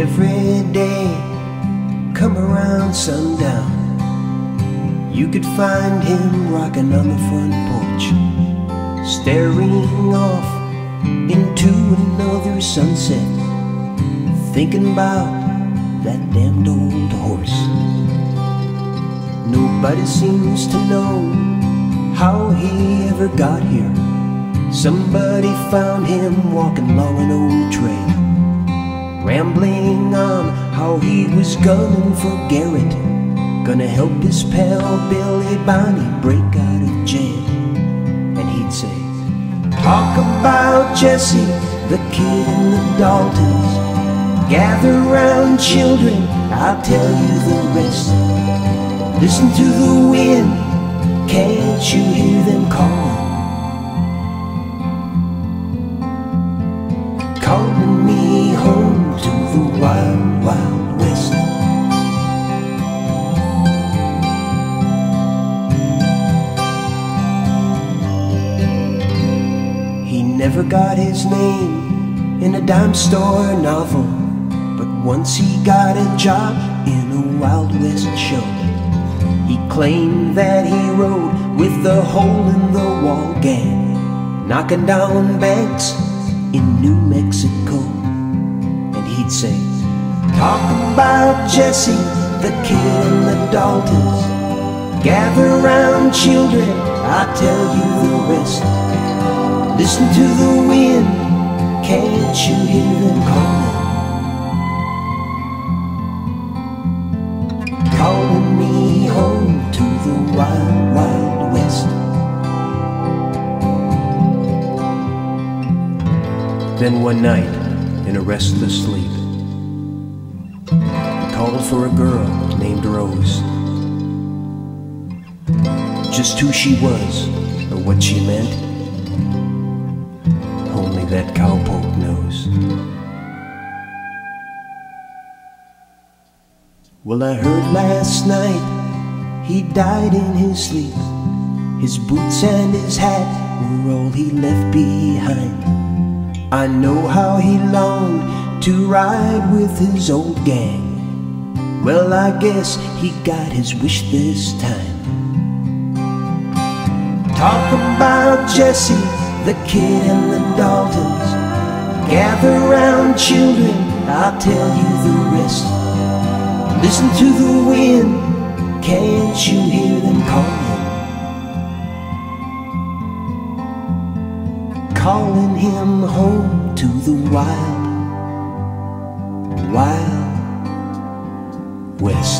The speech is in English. every day, come around sundown, you could find him rocking on the front porch, staring off into another sunset, thinking about that damned old horse. Nobody seems to know how he ever got here. Somebody found him walking along an old trail, rambling on how he was gunning for Garrett, gonna help his pal Billy Bonnie break out of jail. And he'd say, talk about Jesse, the kid and the Daltons. Gather round, children, I'll tell you the rest. Listen to the wind, can't you hear them calling? Calling me home to the wild, wild west. Never got his name in a dime store novel, but once he got a job in a Wild West show. He claimed that he rode with the Hole in the Wall Gang, knocking down banks in New Mexico. And he'd say, talk about Jesse, the kid and the Daltons. Gather round, children, I'll tell you the rest. Listen to the wind, can't you hear them calling? Calling me home to the wild, wild west. Then one night, in a restless sleep, he called for a girl named Rose. Just who she was, or what she meant, only that cowpoke knows. Well, I heard last night he died in his sleep. His boots and his hat were all he left behind. I know how he longed to ride with his old gang. Well, I guess he got his wish this time. Talk about Jesse, the kid and the Daltons. Gather round, children, I'll tell you the rest. Listen to the wind, can't you hear them calling? Calling him home to the wild, wild west.